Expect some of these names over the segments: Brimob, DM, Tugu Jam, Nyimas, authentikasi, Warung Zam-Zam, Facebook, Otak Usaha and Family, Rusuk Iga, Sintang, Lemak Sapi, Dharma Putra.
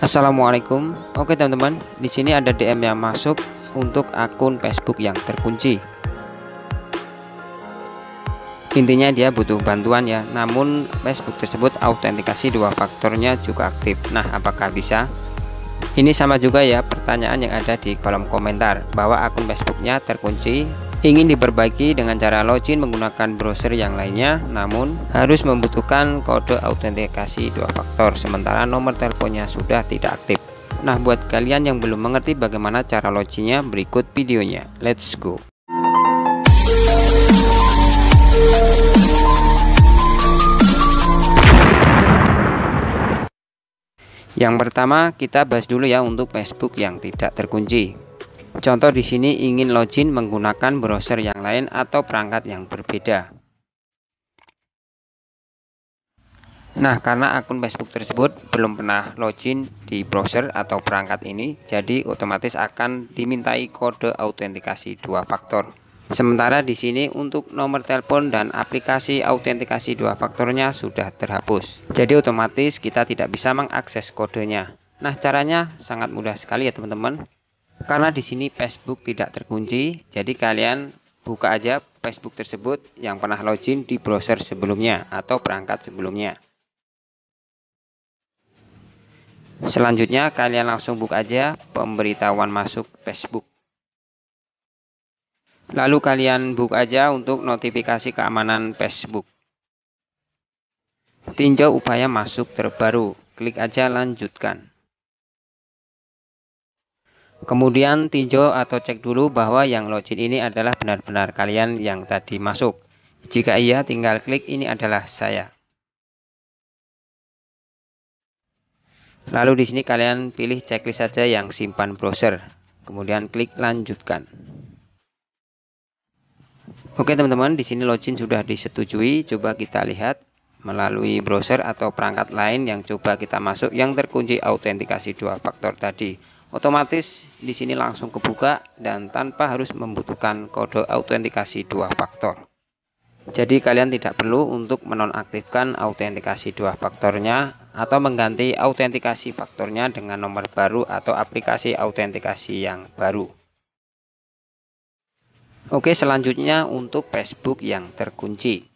Assalamualaikum. Oke teman-teman, di sini ada DM yang masuk untuk akun Facebook yang terkunci. Intinya dia butuh bantuan ya, namun Facebook tersebut autentikasi dua faktornya juga aktif. Nah, apakah bisa? Ini sama juga ya pertanyaan yang ada di kolom komentar bahwa akun Facebooknya terkunci. Ingin diperbaiki dengan cara login menggunakan browser yang lainnya, namun harus membutuhkan kode autentikasi dua faktor sementara nomor teleponnya sudah tidak aktif. Nah, buat kalian yang belum mengerti bagaimana cara loginnya, berikut videonya. Let's go. Yang pertama, kita bahas dulu ya untuk Facebook yang tidak terkunci. Contoh di sini ingin login menggunakan browser yang lain atau perangkat yang berbeda. Nah, karena akun Facebook tersebut belum pernah login di browser atau perangkat ini, jadi otomatis akan dimintai kode autentikasi dua faktor. Sementara di sini untuk nomor telepon dan aplikasi autentikasi dua faktornya sudah terhapus. Jadi otomatis kita tidak bisa mengakses kodenya. Nah, caranya sangat mudah sekali ya teman-teman. Karena di sini Facebook tidak terkunci, jadi kalian buka aja Facebook tersebut yang pernah login di browser sebelumnya atau perangkat sebelumnya. Selanjutnya kalian langsung buka aja pemberitahuan masuk Facebook. Lalu kalian buka aja untuk notifikasi keamanan Facebook. Tinjau upaya masuk terbaru, klik aja lanjutkan. Kemudian tinjau atau cek dulu bahwa yang login ini adalah benar-benar kalian yang tadi masuk. Jika iya, tinggal klik ini adalah saya. Lalu di sini kalian pilih checklist saja yang simpan browser. Kemudian klik lanjutkan. Oke teman-teman, di sini login sudah disetujui. Coba kita lihat melalui browser atau perangkat lain yang coba kita masuk yang terkunci autentikasi dua faktor tadi. Otomatis di sini langsung kebuka dan tanpa harus membutuhkan kode autentikasi dua faktor. Jadi kalian tidak perlu untuk menonaktifkan autentikasi dua faktornya atau mengganti autentikasi faktornya dengan nomor baru atau aplikasi autentikasi yang baru. Oke, selanjutnya untuk Facebook yang terkunci.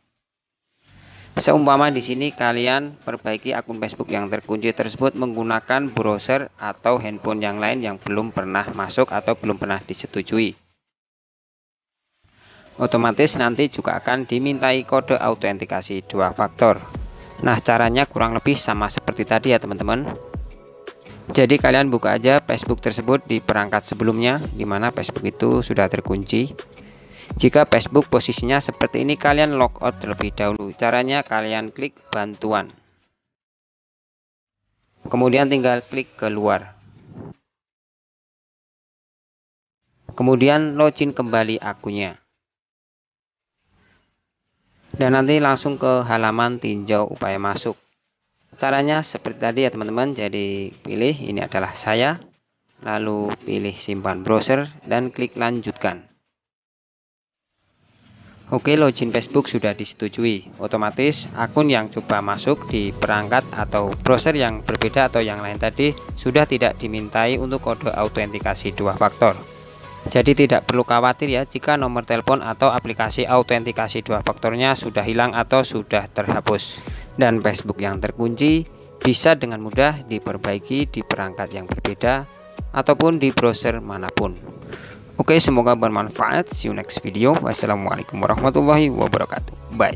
Seumpama di sini kalian perbaiki akun Facebook yang terkunci tersebut menggunakan browser atau handphone yang lain yang belum pernah masuk atau belum pernah disetujui. Otomatis nanti juga akan dimintai kode autentikasi dua faktor. Nah, caranya kurang lebih sama seperti tadi ya teman-teman. Jadi kalian buka aja Facebook tersebut di perangkat sebelumnya di mana Facebook itu sudah terkunci. Jika Facebook posisinya seperti ini, kalian logout terlebih dahulu. Caranya kalian klik bantuan. Kemudian tinggal klik keluar. Kemudian login kembali akunnya. Dan nanti langsung ke halaman tinjau upaya masuk. Caranya seperti tadi ya teman-teman. Jadi pilih ini adalah saya. Lalu pilih simpan browser dan klik lanjutkan. Oke, login Facebook sudah disetujui. Otomatis akun yang coba masuk di perangkat atau browser yang berbeda atau yang lain tadi sudah tidak dimintai untuk kode autentikasi dua faktor. Jadi tidak perlu khawatir ya jika nomor telepon atau aplikasi autentikasi dua faktornya sudah hilang atau sudah terhapus. Dan Facebook yang terkunci bisa dengan mudah diperbaiki di perangkat yang berbeda ataupun di browser manapun. Oke, semoga bermanfaat. See you next video. Wassalamualaikum warahmatullahi wabarakatuh. Bye.